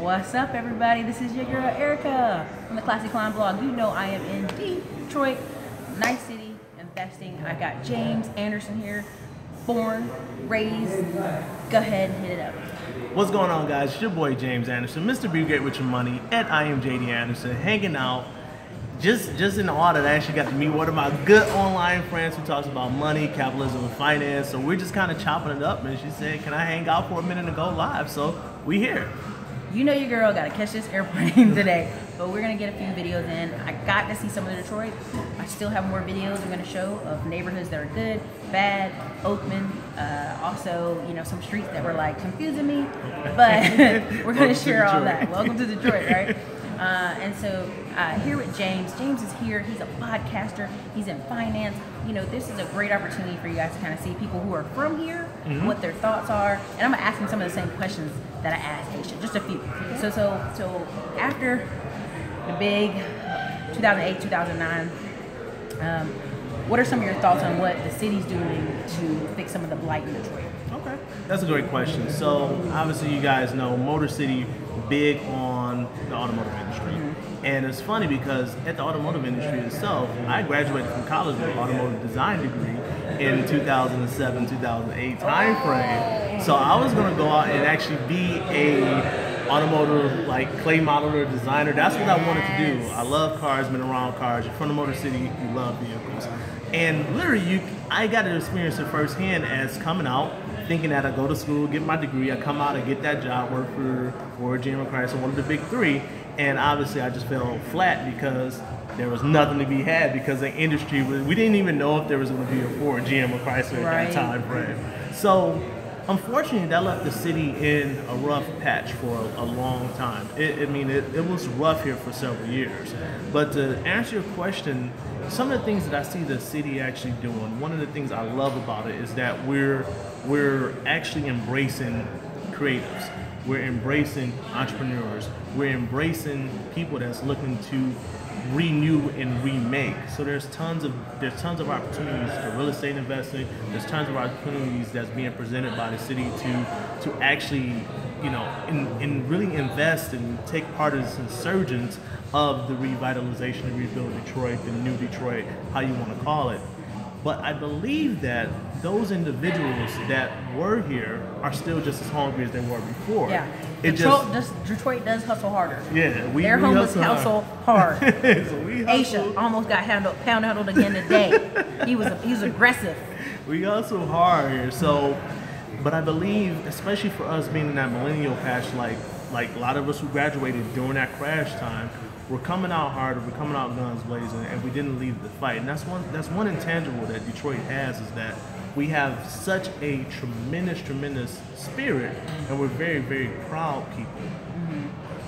What's up, everybody? This is your girl Ericka from the Classy Clown blog. You know I am in Detroit, nice city, investing. I got James Anderson here, born, raised. Go ahead and hit it up. What's going on, guys? It's your boy James Anderson, Mr. Bugate with your money, at I am JD Anderson, hanging out. Just in the audit, I actually got to meet one of my good online friends who talks about money, capitalism, and finance. So we're just kind of chopping it up, and she said, "Can I hang out for a minute and go live?" So we here. You know your girl gotta catch this airplane today, but we're gonna get a few videos in. I got to see some of the Detroit. I still have more videos I'm gonna show of neighborhoods that are good, bad, Oakman. Also, you know, some streets that were like confusing me, but we're gonna share all that. Welcome to Detroit, right? And so here with James. James is here. He's a podcaster. He's in finance. You know, this is a great opportunity for you guys to kind of see people who are from here, what their thoughts are. And I'm going to ask him some of the same questions that I asked Aisha, just a few. So after the big 2008, 2009, what are some of your thoughts on what the city's doing to fix some of the blight in Detroit? Okay. That's a great question. So obviously you guys know Motor City, big on the automotive industry. And it's funny because at the automotive industry itself, I graduated from college with an automotive design degree in 2007, 2008 timeframe. So I was gonna go out and actually be a automotive like clay modeler, designer. That's what I wanted to do. I love cars, been around cars. You're from the Motor City, you love vehicles. And literally, I got to experience it firsthand as coming out, thinking that I go to school, get my degree, I come out, I get that job, work for Ford, GM, Chrysler, one of the big three. And obviously I just fell flat because there was nothing to be had because the industry was, we didn't even know if there was going to be a Ford, GM, or Chrysler at that time frame. So unfortunately that left the city in a rough patch for a long time. I mean, it was rough here for several years. But to answer your question, some of the things that I see the city actually doing, one of the things I love about it is that we're actually embracing creatives. We're embracing entrepreneurs. We're embracing people that's looking to renew and remake. So there's tons of opportunities for real estate investing. There's tons of opportunities that's being presented by the city to actually, you know, and really invest and take part in this insurgence of the revitalization and rebuild Detroit, the new Detroit, how you want to call it. But I believe that those individuals that were here are still just as hungry as they were before. Yeah, Detroit does hustle harder. Yeah, we homeless hustle hard. So we hustled. Aisha almost got pound-huddled again today. he was aggressive. We hustle hard here. So, but I believe, especially for us being in that millennial patch, like a lot of us who graduated during that crash time. We're coming out harder, we're coming out guns blazing, and we didn't leave the fight. And that's one intangible that Detroit has, is that we have such a tremendous spirit, and we're very, very proud people.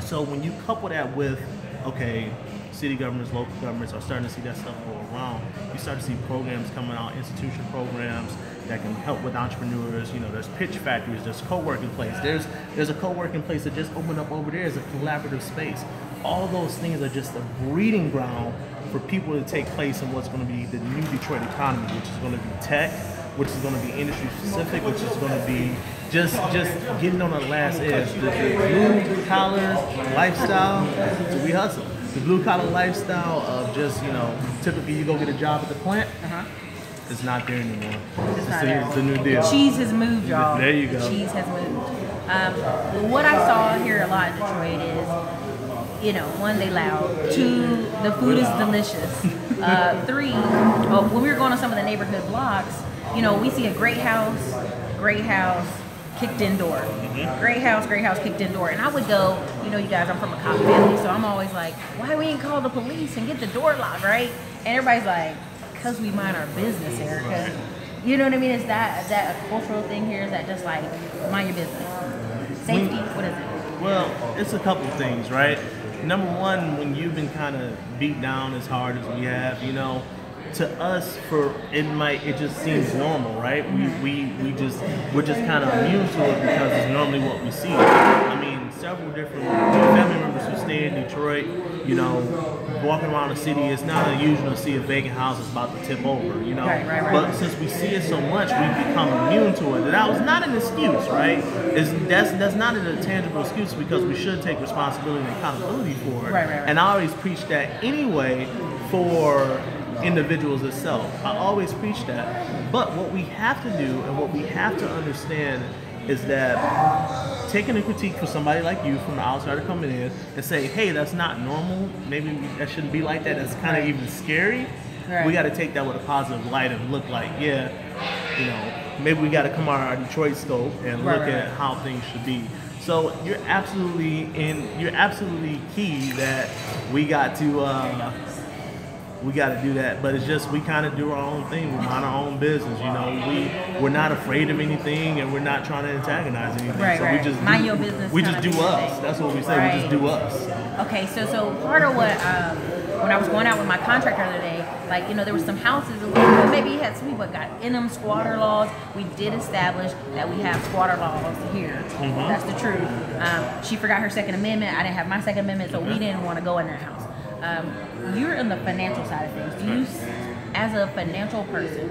So when you couple that with, okay, city governments, local governments are starting to see that stuff go around, you start to see programs coming out, institution programs that can help with entrepreneurs. You know, there's pitch factories, there's co-working place, there's a co-working place that just opened up over there as a collaborative space. All those things are just a breeding ground for people to take place in what's going to be the new Detroit economy, which is going to be tech, which is going to be industry specific, which is going to be just getting on the last edge. The blue collar lifestyle, so we hustle. The blue collar lifestyle of just, you know, typically you go get a job at the plant. It's not there anymore. It's the new deal. The cheese has moved, y'all. There you go. The cheese has moved. What I saw here a lot in Detroit is, you know, one, they loud. Two, the food is delicious. Three, when we were going on some of the neighborhood blocks, you know, we see a great house, kicked indoor. Great house, kicked indoor. And I would go, you know, you guys, I'm from a cop family, so I'm always like, why we ain't call the police and get the door locked, right? And everybody's like, because we mind our business, Ericka. You know what I mean? Is that a cultural thing here? Is that just like, mind your business? Safety, what is it? Well, it's a couple things, right? Number one, when you've been kind of beat down as hard as we have, you know, to us, it just seems normal, right? We're just kind of immune to it because it's normally what we see. I mean, several different family members who stay in Detroit, you know, walking around the city. It's not unusual to see a vacant house that's about to tip over, you know. Right. But since we see it so much, we become immune to it. That was not an excuse, right? That's not a tangible excuse, because we should take responsibility and accountability for it. Right. And I always preach that anyway for individuals itself. I always preach that. But what we have to do and what we have to understand is that taking a critique from somebody like you from the outsider coming in and say, hey, that's not normal, maybe that shouldn't be like that, that's kind of even scary, we got to take that with a positive light and look like, yeah, you know, maybe we got to come out of our Detroit scope and look at how things should be. So you're absolutely key that we got to do that, but it's just we kind of do our own thing. We mind our own business, you know. We're not afraid of anything, and we're not trying to antagonize anything. We just mind your business. We just do us. That's what we say. We just do us. Okay, so part of what when I was going out with my contractor the other day, like, you know, there were some houses that maybe had some people got in them squatter laws. We did establish that we have squatter laws here. That's the truth. She forgot her Second Amendment. I didn't have my Second Amendment, so we didn't want to go in their house. You're on the financial side of things. Do you, as a financial person,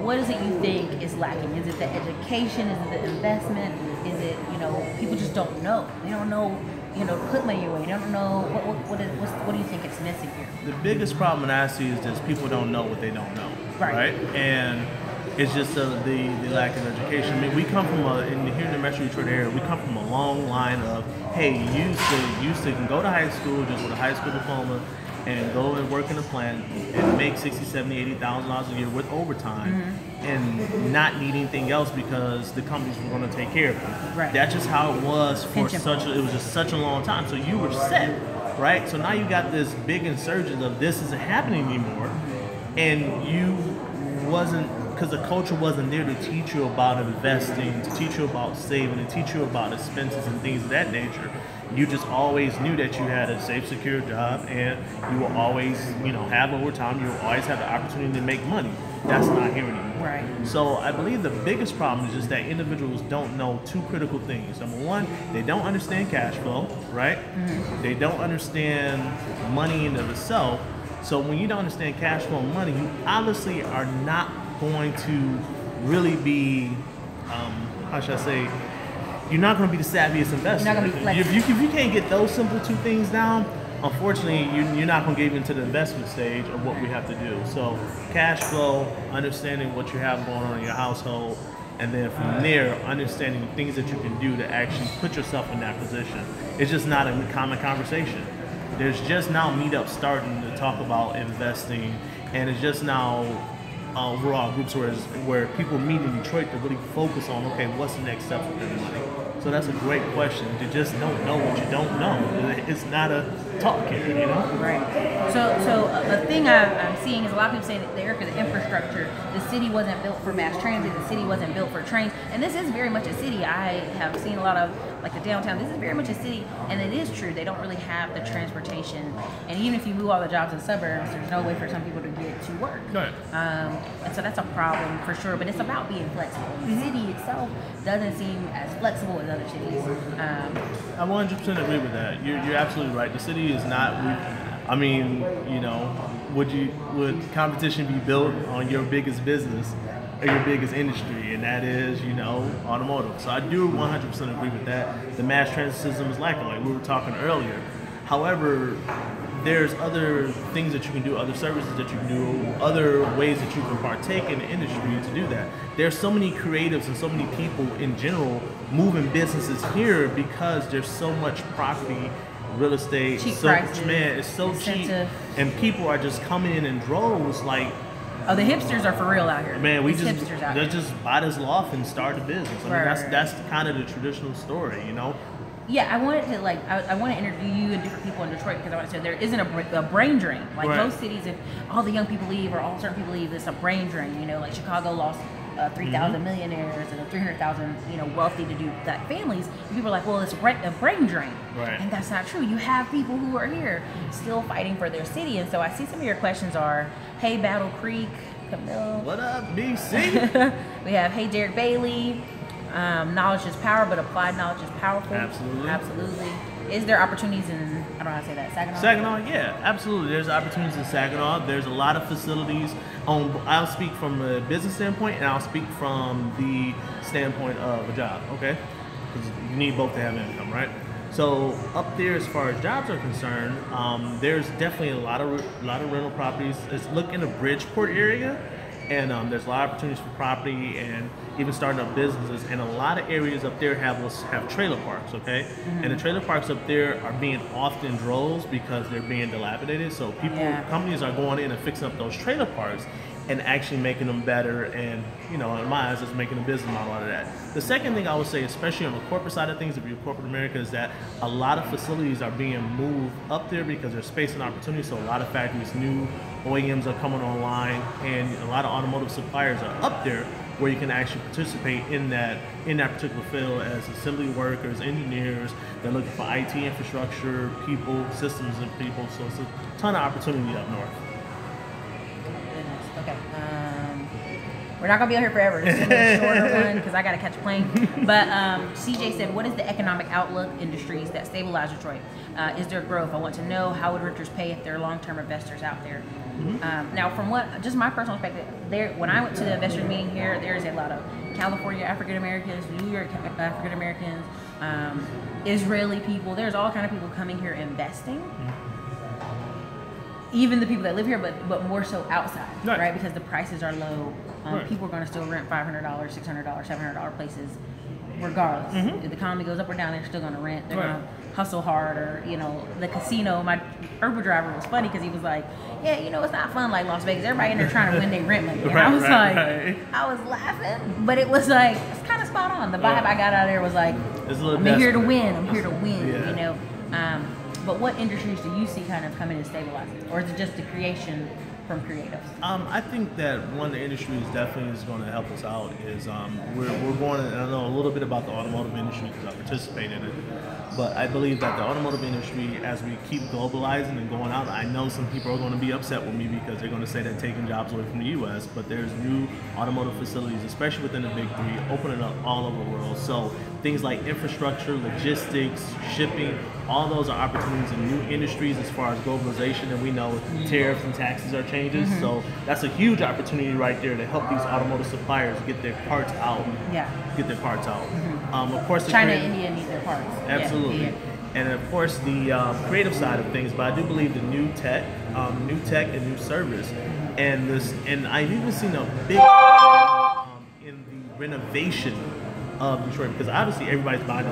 what is it you think is lacking? Is it the education? Is it the investment? Is it, you know, people just don't know. They don't know, you know, to put money away. They don't know what do you think it's missing here? The biggest problem that I see is just people don't know what they don't know. Right? And it's just the lack of education. I mean, we come from here in the Metro Detroit area, we come from a long line of, hey, you can go to high school just with a high school diploma and go and work in a plant and make $60,000, $70,000, $80,000 a year with overtime and not need anything else because the companies were going to take care of it. That's just how it was for such a long time. So you were set, right? So now you got this big insurgence of this isn't happening anymore, and you wasn't. Because the culture wasn't there to teach you about investing, to teach you about saving, to teach you about expenses and things of that nature. You just always knew that you had a safe, secure job, and you will always, you know, have overtime. You will always have the opportunity to make money. That's not here anymore. So I believe the biggest problem is just that individuals don't know two critical things. Number one, they don't understand cash flow, right? They don't understand money in and of itself. So when you don't understand cash flow and money, you obviously are not going to really be, how should I say, you're not going to be the savviest investor. You're not going to be flexible. If you can't get those simple two things down, unfortunately, you're not going to get into the investment stage of what we have to do. So cash flow, understanding what you have going on in your household, and then from there, understanding the things that you can do to actually put yourself in that position. It's just not a common conversation. There's just now meetups starting to talk about investing, and it's just now overall groups where people meet in Detroit to really focus on, okay, what's the next step for their money? So that's a great question. You just don't know what you don't know. It's not a talk here, you know? So the thing I'm seeing is a lot of people saying that the infrastructure, the city wasn't built for mass transit, the city wasn't built for trains, and this is very much a city. I have seen a lot of, like, the downtown, this is very much a city, and it is true, they don't really have the transportation, and even if you move all the jobs in the suburbs, there's no way for some people to get to work. And so that's a problem for sure, but it's about being flexible. The city itself doesn't seem as flexible as other cities. I 100% agree with that. You're absolutely right. The city is not, I mean, you know, would competition be built on your biggest business? Your biggest industry, and that is, you know, automotive. So I do 100% agree with that. The mass transit system is lacking, like we were talking earlier. However, there's other things that you can do, other services that you can do, other ways that you can partake in the industry to do that. There's so many creatives and so many people in general moving businesses here because there's so much property, real estate, cheap prices, man, it's so cheap, and people are just coming in droves, like. Oh, the hipsters are for real out here. Man, they just buy this loft and start a business. I mean, that's kind of the traditional story, you know. Yeah, I wanted to I want to interview you and different people in Detroit because I want to say there isn't a brain drain. Like most cities, if all the young people leave or all certain people leave, it's a brain drain. You know, like Chicago lost 3,000 millionaires and 300,000, you know, wealthy to do that families. And people are like, well, it's a brain drain, and that's not true. You have people who are here still fighting for their city, and so I see some of your questions are, hey, Battle Creek, Camille, what up, BC? We have hey, Derek Bailey. Knowledge is power, but applied knowledge is powerful. Absolutely. Absolutely. Is there opportunities in, I don't know how to say that, Saginaw? Saginaw, yeah, absolutely. There's opportunities in Saginaw. There's a lot of facilities. I'll speak from a business standpoint, and I'll speak from the standpoint of a job, okay? Because you need both to have income, right? So up there, as far as jobs are concerned, there's definitely a lot of rental properties. Let's look in the Bridgeport area, and there's a lot of opportunities for property and even starting up businesses. And a lot of areas up there have trailer parks, okay? Mm-hmm. And the trailer parks up there are being often droves because they're being dilapidated. So people, yeah, companies are going in and fixing up those trailer parks and actually making them better, and, you know, in my eyes, it's making a business model out of that. The second thing I would say, especially on the corporate side of things, if you're corporate America, is that a lot of facilities are being moved up there because there's space and opportunity. So a lot of factories, new OEMs are coming online, and a lot of automotive suppliers are up there where you can actually participate in that particular field as assembly workers, engineers. They're looking for IT infrastructure, people, systems, and people. So it's a ton of opportunity up north. Okay, we're not gonna be on here forever. It's gonna be a shorter one because I gotta catch a plane. But CJ said, "What is the economic outlook industries that stabilize Detroit? Is there growth? I want to know how would renters pay if there are long-term investors out there." Mm-hmm. Now, from what just my personal perspective, there when I went to the investors meeting here, there's a lot of California African Americans, New York African Americans, Israeli people. There's all kind of people coming here investing. Mm-hmm. Even the people that live here, but more so outside, right? Because the prices are low. People are going to still rent $500, $600, $700 places, regardless. Mm-hmm. If the economy goes up or down, they're still going to rent. They're going to hustle hard, or you know, the casino. My Uber driver was funny because he was like, "Yeah, you know, it's not fun like Las Vegas. Everybody in there trying to win their rent money." And I was I was laughing, but it was like it's kind of spot on. The vibe I got out of there was like, "I'm here to win," you know. But what industries do you see kind of coming and stabilizing? Or is it just the creation from creatives? I think that one of the industries definitely is going to help us out is we're going to, and I know a little bit about the automotive industry because I participate in it, but I believe that the automotive industry, as we keep globalizing and going out, I know some people are going to be upset with me because they're going to say that taking jobs away from the U.S., but there's new automotive facilities, especially within the big three, opening up all over the world. So things like infrastructure, logistics, shipping, all those are opportunities in new industries as far as globalization, and we know tariffs and taxes are changes. Mm-hmm. So that's a huge opportunity right there to help these automotive suppliers get their parts out. Yeah. Get their parts out. Mm-hmm. Of course, China and India need their parts. Absolutely. Yeah. And of course, the creative side of things. But I do believe the new tech, and new service, and this, and I've even seen a big in the renovation of Detroit because obviously everybody's buying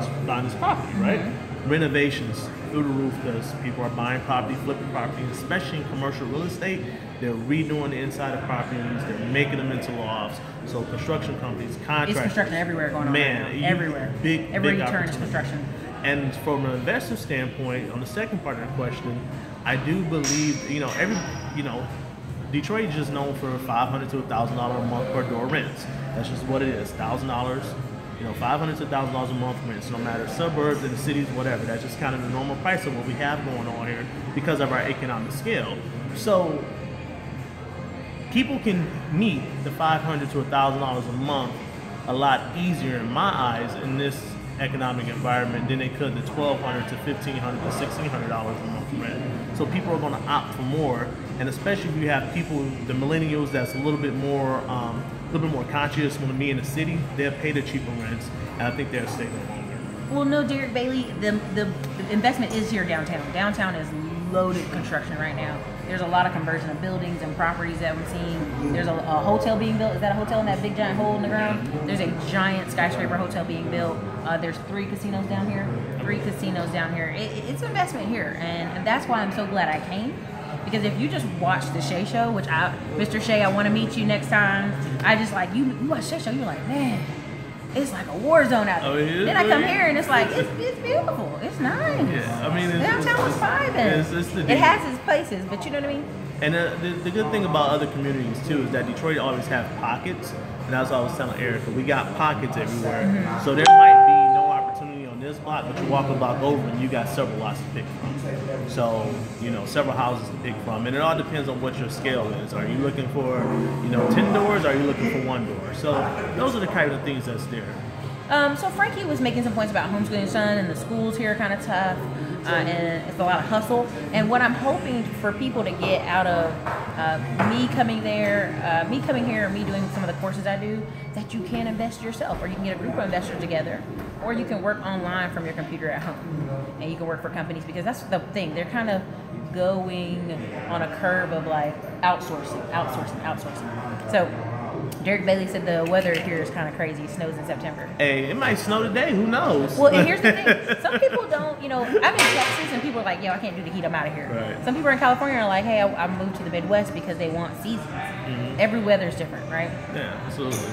this property, right? Mm-hmm. Renovations through the roof because people are buying property, flipping property, especially in commercial real estate. They're redoing the inside of properties. They're making them into lofts. So construction companies, contractors. It's construction everywhere going on. Man, right now. Everywhere. Big, every turn is construction. And from an investor standpoint, on the second part of the question, I do believe Detroit is just known for $500 to $1,000 a month per door rents. That's just what it is. $1,000. You know, $500 to $1,000 a month rents, no matter suburbs and cities, whatever. That's just kind of the normal price of what we have going on here because of our economic scale. So people can meet the $500 to $1,000 a month a lot easier in my eyes in this economic environment than they could the $1,200 to $1,500 to $1,600 a month rent. So people are going to opt for more, and especially if you have people, the millennials, that's a little bit more conscious when be in the city, they'll pay the cheaper rents, and I think they'll stay there longer. Well, no, Derek Bailey, the investment is here downtown. Downtown is loaded construction right now. There's a lot of conversion of buildings and properties that I'm seeing. There's a hotel being built. Is that a hotel in that big giant hole in the ground? There's a giant skyscraper hotel being built. There's three casinos down here. It's investment here, and that's why I'm so glad I came. Because if you just watch the Shea Show, which Mr. Shea, I want to meet you next time. I just like, you watch Shea Show, you're like, man, it's like a war zone out there. Oh, yeah, then I come here and it's like, it's beautiful. It's nice. Yeah, I mean, downtown was vibing. It has its places, but you know what I mean? And the good thing about other communities, too, is that Detroit always have pockets. And that's what I was telling Ericka. We got pockets everywhere. Mm-hmm. So there might be no opportunity on this block, but you walk a block over and you got several lots to pick from. So, you know, several houses to pick from. And it all depends on what your scale is. Are you looking for, 10 doors? Or are you looking for one door? So those are the kind of things that's there. So Frankie was making some points about homeschooling his son, and the schools here are kind of tough, and it's a lot of hustle. And what I'm hoping for people to get out of me coming here, me doing some of the courses I do, that you can invest yourself, or you can get a group of investors together, or you can work online from your computer at home, and you can work for companies, because that's the thing. They're kind of going on a curve of like outsourcing. So Derek Bailey said the weather here is kind of crazy. It snows in September. Hey, it might snow today. Who knows? Well, and here's the thing. Some people don't, you know, I'm in Texas and people are like, yo, I can't do the heat. I'm out of here. Right. Some people in California are like, hey, I moved to the Midwest because they want seasons. Mm-hmm. Every weather's different, right? Yeah, absolutely.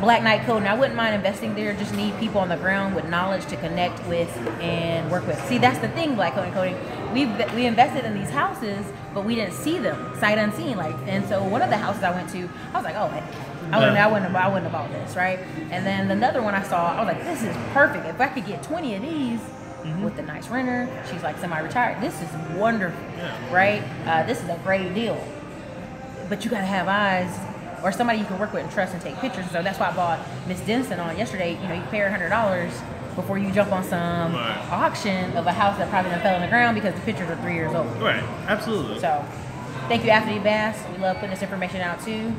Black Knight Coding. I wouldn't mind investing there. Just need people on the ground with knowledge to connect with and work with. See, that's the thing, Black Knight Coding. We invested in these houses, but we didn't see them sight unseen. Like, and so one of the houses I went to, I was like, oh, I wouldn't have bought this, right? And then another one I saw, I was like, this is perfect. If I could get 20 of these with a nice renter, she's like semi-retired. This is wonderful, right? This is a great deal. But you gotta have eyes or somebody you can work with and trust and take pictures. So that's why I bought Miss Denson on yesterday. You know, you pay her $100. Before you jump on some auction of a house that probably done fell on the ground because the pictures are 3 years old. Right, absolutely. So, thank you, Anthony Bass. We love putting this information out too.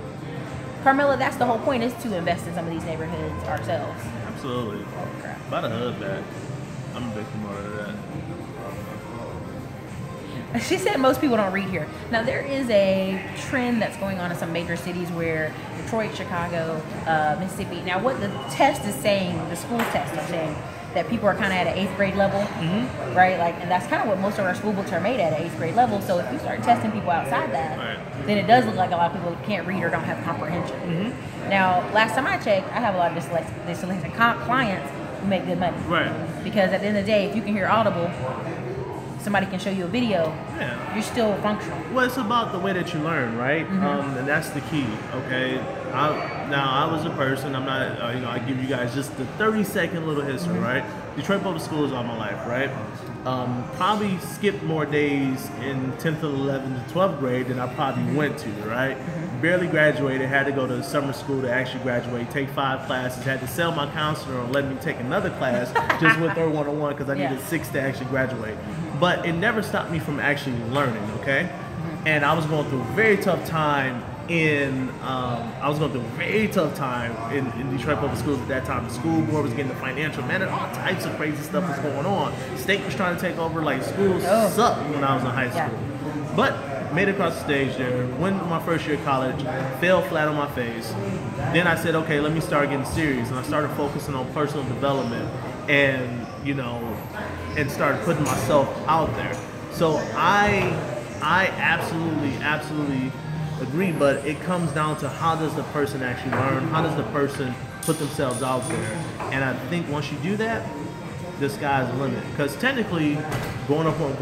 Carmela, that's the whole point, is to invest in some of these neighborhoods ourselves. Absolutely. Oh, crap. About a hood back. I'm a big promoter of that. She said most people don't read here. Now, there is a trend that's going on in some major cities where Detroit, Chicago, Mississippi. Now, what the test is saying, the school test is saying, that people are kind of at an 8th grade level, right? Like, and that's kind of what most of our school books are made at, an 8th grade level. So if you start testing people outside that, then it does look like a lot of people can't read or don't have comprehension. Now, last time I checked, I have a lot of dyslexic clients who make good money. Right. Because at the end of the day, if you can hear audible, somebody can show you a video, you're still functional. Well, it's about the way that you learn, right? And that's the key, okay? Now, I was a person, I'm not, you know, I give you guys just the 30-second little history, right? Detroit Public School is all my life, right? Probably skipped more days in 10th, 11th, 12th grade than I probably went to, right? Barely graduated, had to go to summer school to actually graduate, take 5 classes, had to sell my counselor or let me take another class just with her one-on-one because I needed 6 to actually graduate. But it never stopped me from actually learning, okay? And I was going through a very tough time in Detroit Public Schools at that time. The school board was getting the financial management, all types of crazy stuff was going on. State was trying to take over, like schools sucked when I was in high school. But made it across the stage there, went my first year of college, fell flat on my face. Then I said, okay, let me start getting serious. And I started focusing on personal development and, you know, and started putting myself out there. So I absolutely agree, but it comes down to how does the person actually learn? How does the person put themselves out there? And I think once you do that, the sky's the limit. Because technically, growing up on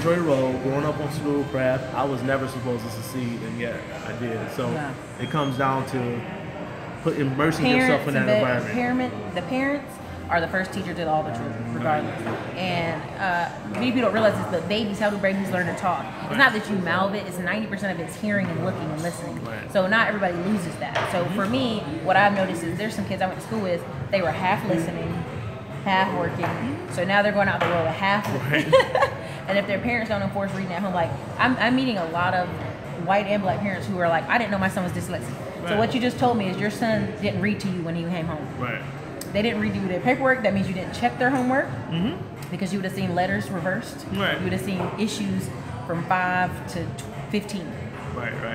Joy Road, growing up on Schoolcraft, I was never supposed to succeed, and yet I did. So it comes down to immersing yourself in that environment. The parents are the first teacher to all the children, regardless. And many people don't realize this, but babies, how do babies learn to talk? It's not that you mouth it, it's 90% of it's hearing and looking and listening. So not everybody loses that. So for me, what I've noticed is there's some kids I went to school with, they were half listening, half working. So now they're going out the world with half working. And if their parents don't enforce reading at home, like I'm meeting a lot of white and black parents who are like, I didn't know my son was dyslexic. So what you just told me is your son didn't read to you when he came home. They didn't redo their paperwork. That means you didn't check their homework because you would have seen letters reversed. You would have seen issues from 5 to 15.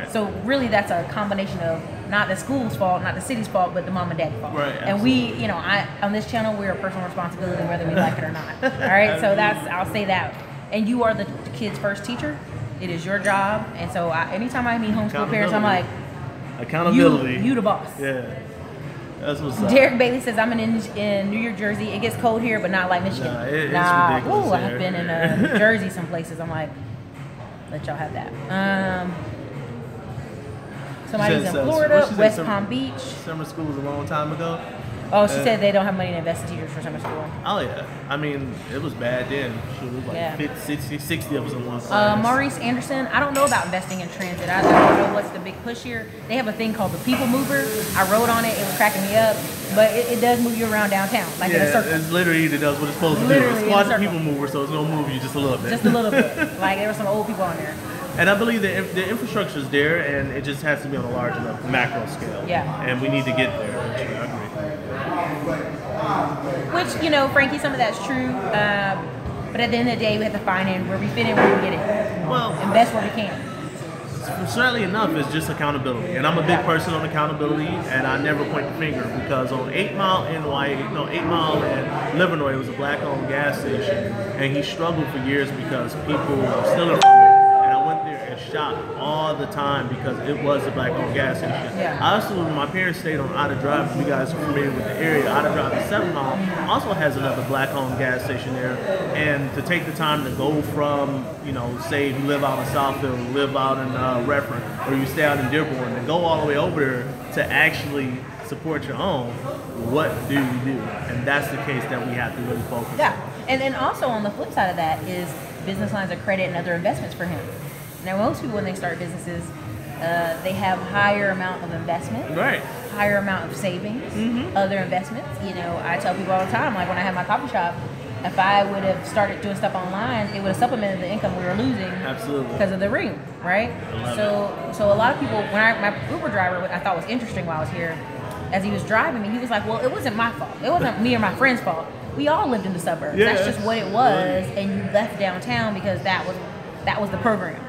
So really, that's a combination of not the school's fault, not the city's fault, but the mom and dad's fault. And we, you know, on this channel, we're a personal responsibility whether we like it or not. All right. So that's, I'll say that. And you are the kid's first teacher. It is your job. And so anytime I meet homeschool parents, I'm like, accountability. You the boss. Yeah. That's what's up. Derek Bailey says, I'm in New York, Jersey. It gets cold here, but not like Michigan. Nah, it's ridiculous. Ooh, I've been in New Jersey some places. I'm like, let y'all have that. Somebody's in Florida, West Palm Beach. Summer school was a long time ago. Oh, she said they don't have money to invest in teachers for summer school. Oh, yeah. I mean, it was bad then. It was like 50, 60 of us in one class. Maurice Anderson, I don't know about investing in transit. I don't know what's the big push here. They have a thing called the People Mover. I rode on it. It was cracking me up. But it does move you around downtown, like in a circle. Yeah, it literally does what it's supposed to do. It's called the People Mover, so it's going to move you just a little bit. Just a little bit. Like, there were some old people on there. And I believe that the infrastructure is there, and it just has to be on a large enough macro scale. Yeah. And we need to get there. I agree. Which, you know, Frankie, some of that's true, but at the end of the day, we have to find it where we fit in, where we get it. Well, invest where we can. Certainly enough, it's just accountability, and I'm a big person on accountability, and I never point the finger, because on 8 Mile in White, no, 8 Mile in Livernois, it was a black-owned gas station, and he struggled for years because people were still around. Shop all the time because it was a black-owned gas station. Yeah. I also, when my parents stayed on Outer Drive, if you guys are familiar with the area, Outer Drive and 7 Mile also has another black-owned gas station there. And to take the time to go from, you know, say you live out in Southfield, you live out in Redford, or you stay out in Dearborn, and go all the way over there to actually support your own, what do you do? And that's the case that we have to really focus on. And then also on the flip side of that is business lines of credit and other investments for him. Now, most people, when they start businesses, they have higher amount of investment, higher amount of savings, other investments. You know, I tell people all the time, like when I had my coffee shop, if I would have started doing stuff online, it would have supplemented the income we were losing because of the ring, right? So a lot of people, when my Uber driver, what I thought was interesting while I was here, as he was driving me, he was like, well, it wasn't my fault. It wasn't me or my friend's fault. We all lived in the suburbs. Yeah, that's just what it was, and you left downtown because that was the program.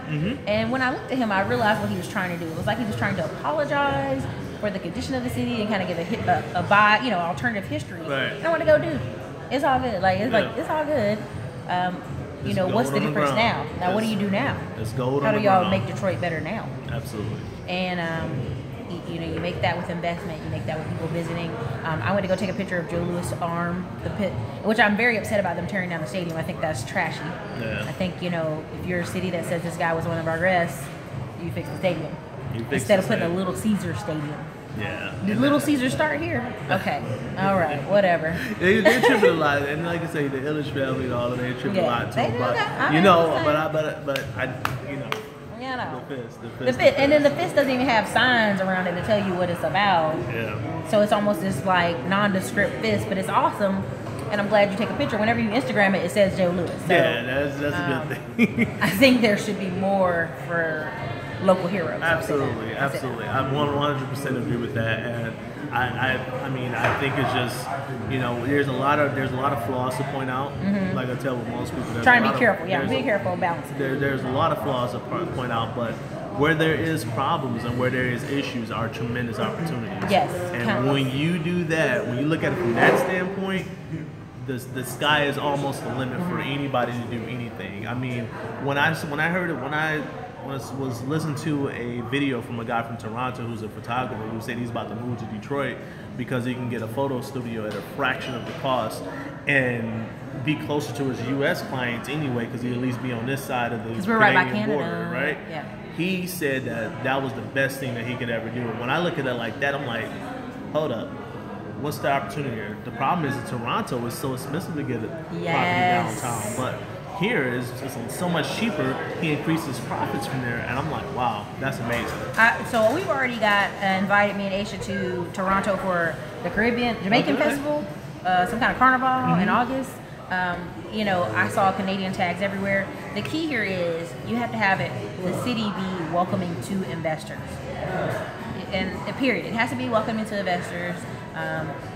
And when I looked at him, I realized what he was trying to do. It was like he was trying to apologize for the condition of the city and kind of give a alternative history. And I want to go, dude, it's all good. Like, it's all good. You know, what's the difference now? Now, what do you do now? It's gold. How do y'all make Detroit better now? Absolutely. And, you know, you make that with investment. You make that with people visiting. I went to go take a picture of Joe Louis' arm, the pit, which I'm very upset about them tearing down the stadium. I think that's trashy. Yeah. I think, you know, if you're a city that says this guy was one of our guests, you fix the stadium. Instead of putting a Little Caesar stadium. Yeah. Did Little Caesar start here? Okay. All right. Whatever. They attribute a lot, and like I say, the Illich family and all of them attribute a lot to them. You know, but I, you know. You know, the fist. And then the fist doesn't even have signs around it to tell you what it's about. Yeah. So it's almost this like nondescript fist, but it's awesome. And I'm glad you take a picture. Whenever you Instagram it, it says Joe Louis. So, yeah, that's a good thing. I think there should be more for local heroes. Absolutely, absolutely. I 100% agree with that. And I mean, I think it's just, you know, there's a lot of flaws to point out. Like I tell with most people, trying to be careful. Yeah, be careful, balance. There's a lot of flaws to point out, but where there is problems and where there is issues are tremendous opportunities. Yes. And when you do that, when you look at it from that standpoint, the sky is almost the limit for anybody to do anything. I mean, when I was listening to a video from a guy from Toronto who's a photographer who said he's about to move to Detroit because he can get a photo studio at a fraction of the cost and be closer to his U.S. clients anyway, because he'll at least be on this side of the Canadian border, right? Yeah. He said that was the best thing that he could ever do. And when I look at it like that, I'm like, hold up. What's the opportunity here? The problem is that Toronto is so expensive to get a property downtown, but here is just so much cheaper. He increases profits from there, and I'm like, wow, that's amazing. So we've already got invited me and Aisha to Toronto for the Jamaican Festival, some kind of carnival in August. You know, I saw Canadian tags everywhere. The key here is you have to have the city be welcoming to investors. And period, it has to be welcoming to investors.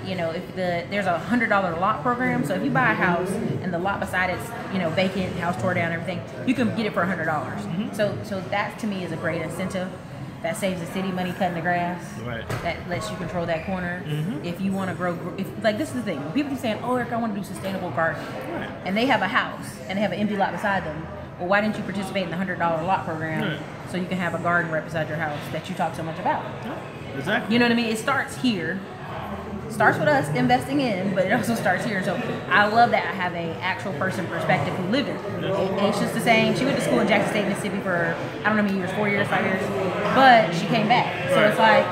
You know, if there's a $100 lot program, so if you buy a house and the lot beside it's, you know, vacant, house tore down, everything, you can get it for $100. So that to me is a great incentive. That saves the city money cutting the grass. Right. That lets you control that corner. If you want to grow, like this is the thing. People keep saying, "Oh, Eric, I want to do sustainable gardening," and they have a house and they have an empty lot beside them. Well, why didn't you participate in the $100 lot program so you can have a garden right beside your house that you talk so much about? Yeah, exactly. You know what I mean? It starts here. Starts with us investing in, but it also starts here. So I love that I have an actual person perspective who lived it. It's just the same. She went to school in Jackson State, Mississippi for, I don't know how many years, 4 years, 5 years, but she came back. So it's like,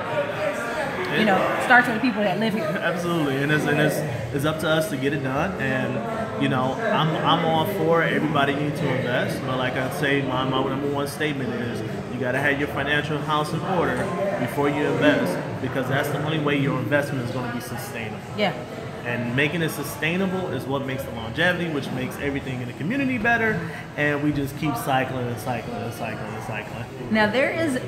you know, starts with the people that live here. Absolutely, and it's up to us to get it done. And you know, I'm all for everybody needs to invest, but like I say, my number one statement is you got to have your financial house in order before you invest, because that's the only way your investment is going to be sustainable. Yeah. And making it sustainable is what makes the longevity, which makes everything in the community better. And we just keep cycling and cycling and cycling and cycling. Now there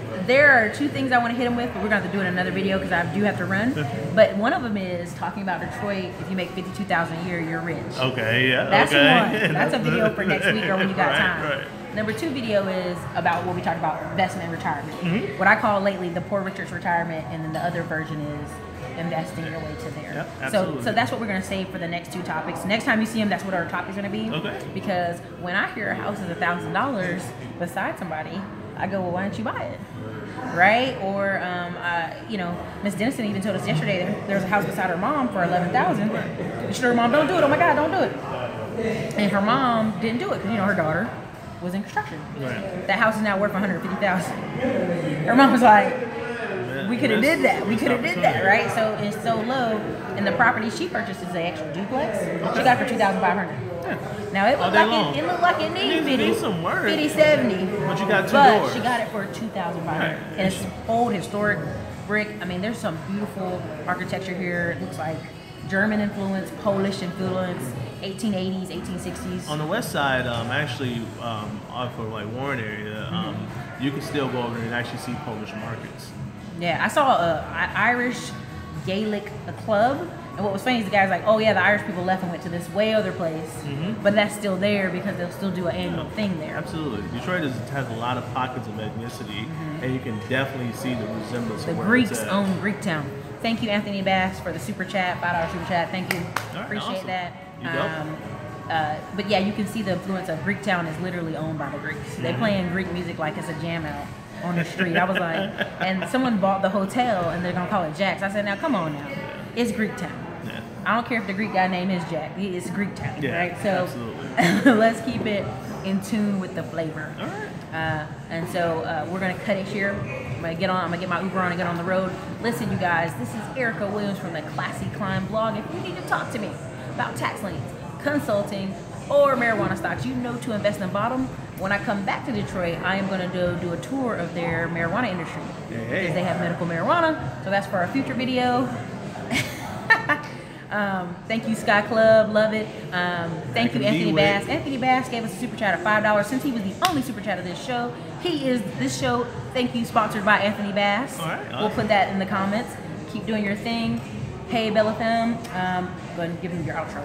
are two things I want to hit them with, but we're going to have to do it in another video because I do have to run. But one of them is talking about Detroit. If you make $52,000 a year, you're rich. Okay, yeah. That's one. That's a video for next week or when you got time. Right. Number two video is about what we talked about, investment and retirement. Mm-hmm. What I call lately the poor Richard's retirement, and then the other version is investing your way to there. Yep, so that's what we're going to save for the next two topics. Next time you see them, that's what our topic's going to be. Okay. Because when I hear a house is $1,000 beside somebody, I go, well, why don't you buy it? Right? Or, you know, Miss Denson even told us yesterday that there was a house beside her mom for $11,000. She told her mom, don't do it. Oh my God, don't do it. And her mom didn't do it because, you know, her daughter was in construction. Right. That house is now worth $150,000. Her mom was like, we could have did that. We could have did that, right? So it's so low, and the property she purchased is the actual duplex. She got for $2,500. Yeah. Now it looked like it needed 50, 70. But you got two doors. She got it for $2,500, and it's old historic brick. I mean, there's some beautiful architecture here. It looks like German influence, Polish influence, 1880s, 1860s. On the west side, off of like Warren area, you can still go over there and actually see Polish markets. Yeah, I saw an Irish Gaelic club, and what was funny is the guy's like, oh yeah, the Irish people left and went to this way other place, but that's still there because they'll still do an annual thing there. Absolutely. Detroit has a lot of pockets of ethnicity, and you can definitely see the resemblance. The Greeks own Greektown. Thank you, Anthony Bass, for the super chat, $5 super chat. Thank you. Right, appreciate that. But yeah, you can see the influence of Greektown is literally owned by the Greeks. They're playing Greek music like it's a jam out on the street. I was like, and someone bought the hotel and they're gonna call it Jack's. I said, now come on now, it's Greektown. Yeah. I don't care if the Greek guy name is Jack, it's Greektown, right? So let's keep it in tune with the flavor. All right. And so we're gonna cut it here. I'm gonna get my Uber on and get on the road. Listen, you guys, this is Ericka Williams from the Classy Climb blog. If you need to talk to me about tax liens, consulting, or marijuana stocks, you know to invest in the bottom. When I come back to Detroit, I am going to do a tour of their marijuana industry because they have medical marijuana. So that's for our future video. Thank you, Sky Club. Love it. Thank you, Anthony Bass. Anthony Bass gave us a super chat of $5 since he was the only super chat of this show. He is this show. Thank you, sponsored by Anthony Bass. All right, awesome. We'll put that in the comments. Keep doing your thing. Hey, Bella Femme, go ahead and give him your outro.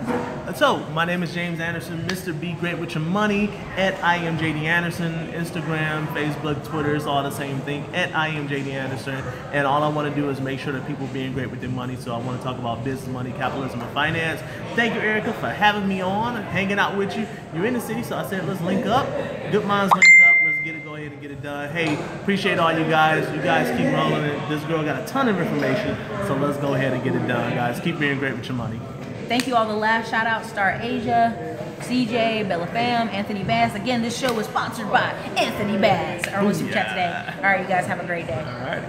So, my name is James Anderson, Mr. Be Great With Your Money, at I am JD Anderson, Instagram, Facebook, Twitter, it's all the same thing, at I am JD Anderson, and all I want to do is make sure that people are being great with their money, so I want to talk about business, money, capitalism, and finance. Thank you, Ericka, for having me on, hanging out with you. You're in the city, so I said, let's link up. Good minds linked up. Let's get it, go ahead and get it done. Hey, appreciate all you guys. You guys keep rolling it. This girl got a ton of information, so let's go ahead and get it done, guys. Keep being great with your money. Thank you all the last shout out, Star Asia, CJ, Bella Fam, Anthony Bass. Again, this show was sponsored by Anthony Bass. Our super chat today. All right, you guys have a great day. All right.